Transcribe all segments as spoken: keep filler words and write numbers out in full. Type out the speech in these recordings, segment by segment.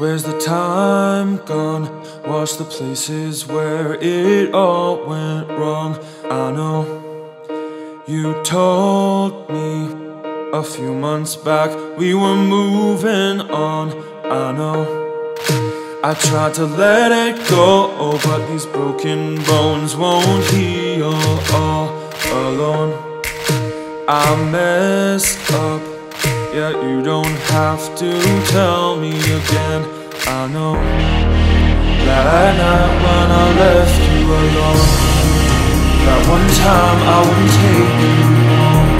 Where's the time gone? Watch the places where it all went wrong. I know you told me a few months back we were moving on. I know I tried to let it go, but these broken bones won't heal all alone. I messed up, yeah, you don't have to tell me again. I know that night when I left you alone, that one time I wouldn't take you home,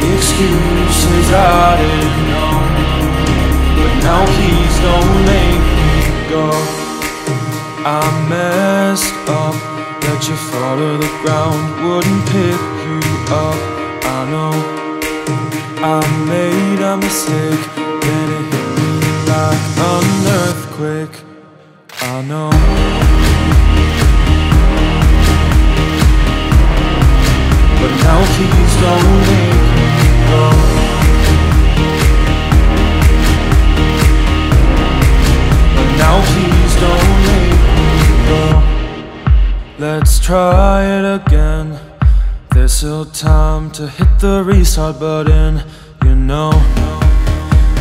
the excuses I didn't know, but now please don't make me go. I messed up, that your fall to the ground wouldn't pick you up. I know I made a mistake, then it hit me like an earthquake. I know. But now please don't make me go. But now please don't make me go. Let's try it again. There's still time to hit the restart button. You know,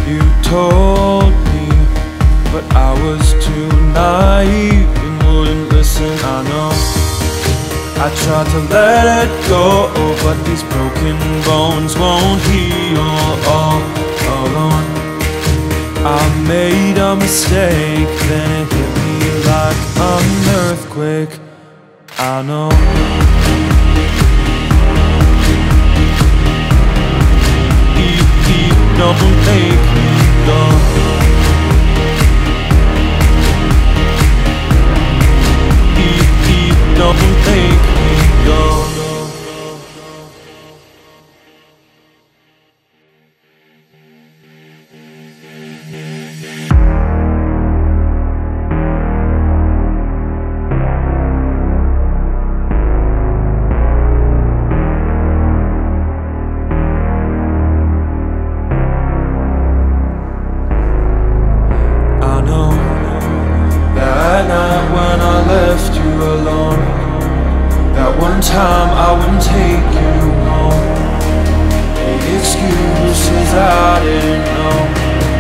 you told me, but I was too naive and wouldn't listen. I know, I tried to let it go, but these broken bones won't heal all alone. I made a mistake, then it hit me like an earthquake. I know. Don't make me go. Eat, eat, don't make me go. Excuses I didn't know,